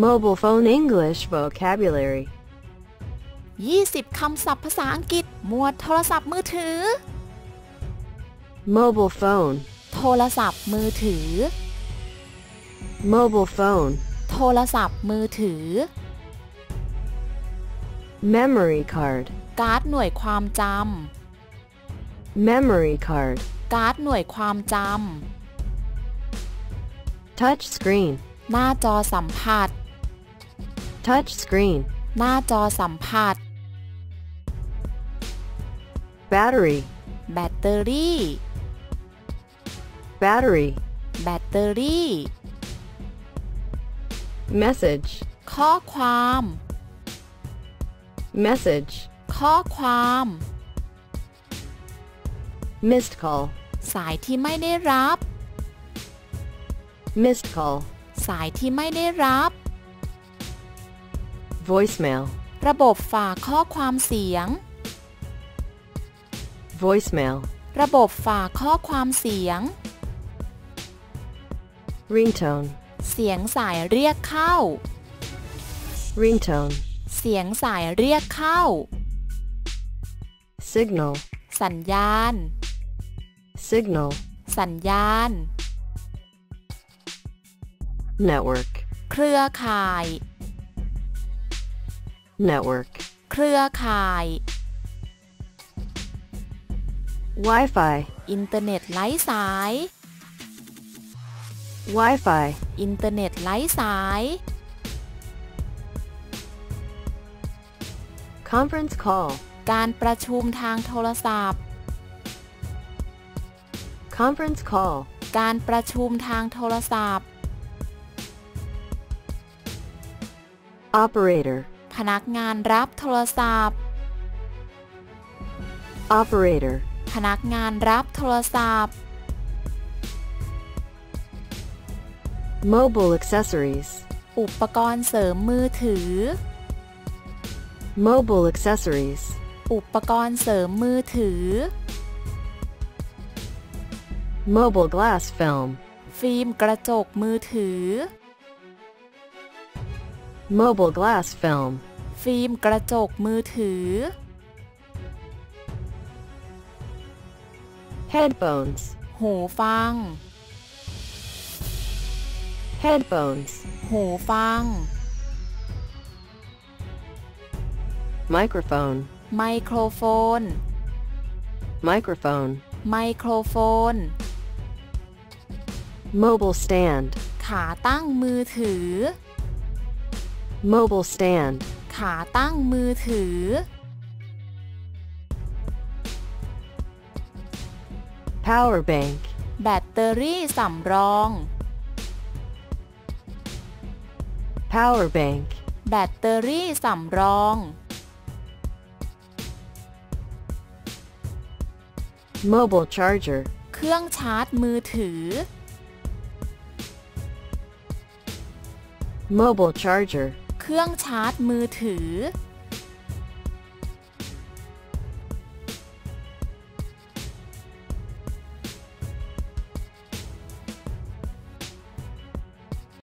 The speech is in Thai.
Mobile phone English vocabulary 20 คำศัพท์ภาษาอังกฤษหมวดโทรศัพท์มือถือ Mobile phone โทรศัพท์มือถือ Mobile phone โทรศัพท์มือถือ Memory card การ์ดหน่วยความจำ Memory card การ์ดหน่วยความจำ Touch screen หน้าจอสัมผัส Touch screen หน้าจอสัมผัส Battery แบตเตอรี่ Battery แบตเตอรี่ Message ข้อความ Message ข้อความ Missed call สายที่ไม่ได้รับ Missed call สายที่ไม่ได้รับ Voicemail ระบบฝากข้อความเสียง Voicemail ระบบฝากข้อความเสียง Ringtone เสียงสายเรียกเข้า Ringtone เสียงสายเรียกเข้า Signal สัญญาณ Signal สัญญาณ Network เครือข่าย Network เครือข่าย Wi-Fi อินเทอร์เน็ตไร้สาย Wi-Fi อินเทอร์เน็ตไร้สาย Conference call การประชุมทางโทรศัพท์ Conference call การประชุมทางโทรศัพท์ Operator พนักงานรับโทรศัพท์ Operator พนักงานรับโทรศัพท์ Mobile accessories อุปกรณ์เสริมมือถือ Mobile accessories อุปกรณ์เสริมมือถือ Mobile glass film ฟิล์มกระจกมือถือ Mobile glass film ฟิล์มกระจกมือถือ Headphones หูฟัง Headphones หูฟัง Microphone ไมโครโฟน Microphone ไมโครโฟน Mobile stand ขาตั้งมือถือ Mobile stand ขาตั้งมือถือ Power bank แบตเตอรี่สำรอง Power bank แบตเตอรี่สำรอง Mobile charger เครื่องชาร์จมือถือ Mobile charger เครื่องชาร์จมือถือ